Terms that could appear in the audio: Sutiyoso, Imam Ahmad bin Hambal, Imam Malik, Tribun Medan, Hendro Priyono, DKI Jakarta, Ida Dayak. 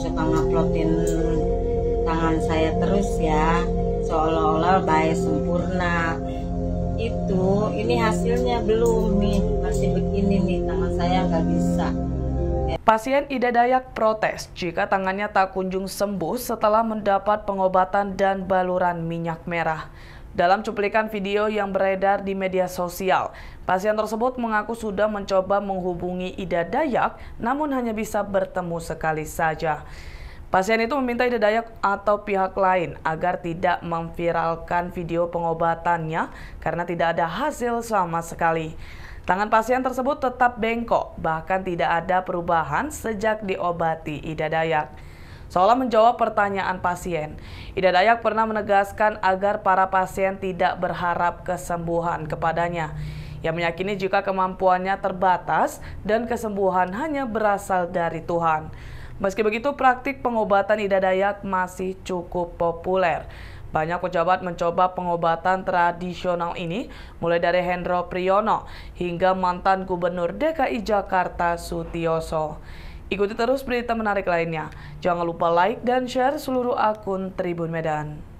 suka nguploadin tangan saya terus ya, seolah-olah baik sempurna. Itu ini hasilnya belum nih, masih begini nih, tangan saya nggak bisa. Pasien Ida Dayak protes jika tangannya tak kunjung sembuh setelah mendapat pengobatan dan baluran minyak merah. Dalam cuplikan video yang beredar di media sosial, pasien tersebut mengaku sudah mencoba menghubungi Ida Dayak namun hanya bisa bertemu sekali saja. Pasien itu meminta Ida Dayak atau pihak lain agar tidak memviralkan video pengobatannya karena tidak ada hasil sama sekali. Tangan pasien tersebut tetap bengkok, bahkan tidak ada perubahan sejak diobati Ida Dayak. Seolah menjawab pertanyaan pasien, Ida Dayak pernah menegaskan agar para pasien tidak berharap kesembuhan kepadanya. Ia meyakini jika kemampuannya terbatas dan kesembuhan hanya berasal dari Tuhan. Meski begitu, praktik pengobatan Ida Dayak masih cukup populer. Banyak pejabat mencoba pengobatan tradisional ini, mulai dari Hendro Priyono hingga mantan Gubernur DKI Jakarta Sutiyoso. Ikuti terus berita menarik lainnya. Jangan lupa like dan share seluruh akun Tribun Medan.